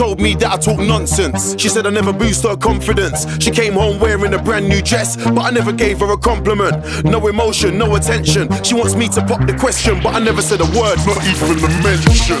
Told me that I talk nonsense. She said I never boost her confidence. She came home wearing a brand new dress, but I never gave her a compliment. No emotion, no attention. She wants me to pop the question, but I never said a word, not even a mention.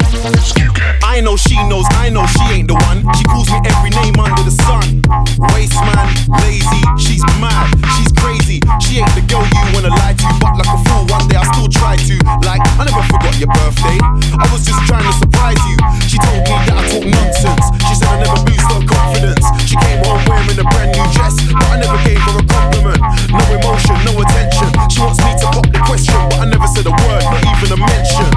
I know she knows, I know she ain't the one. She calls me every name under the sun. Waste man, lazy, she's mad, she's crazy. She ain't the girl you wanna lie to, but like a fool one day I still try to. Like, I never forgot your birthday, I was just trying to surprise you. She told me that I talk nonsense. She said I never boost her confidence. She came home wearing a brand new dress, but I never gave her a compliment. No emotion, no attention. She wants me to pop the question, but I never said a word, not even a mention.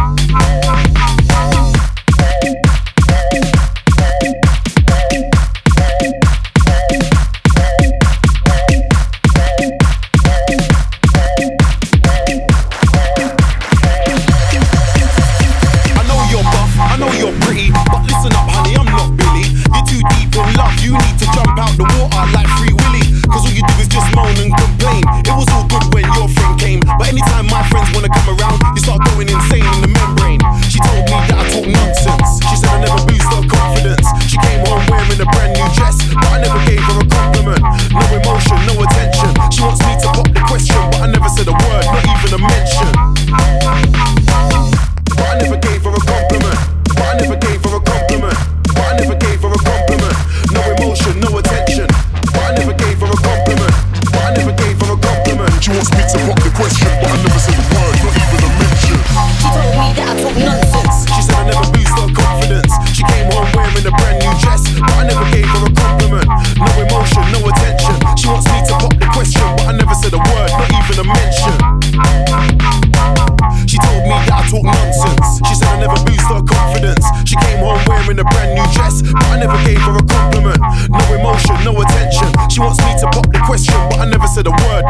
Said a word.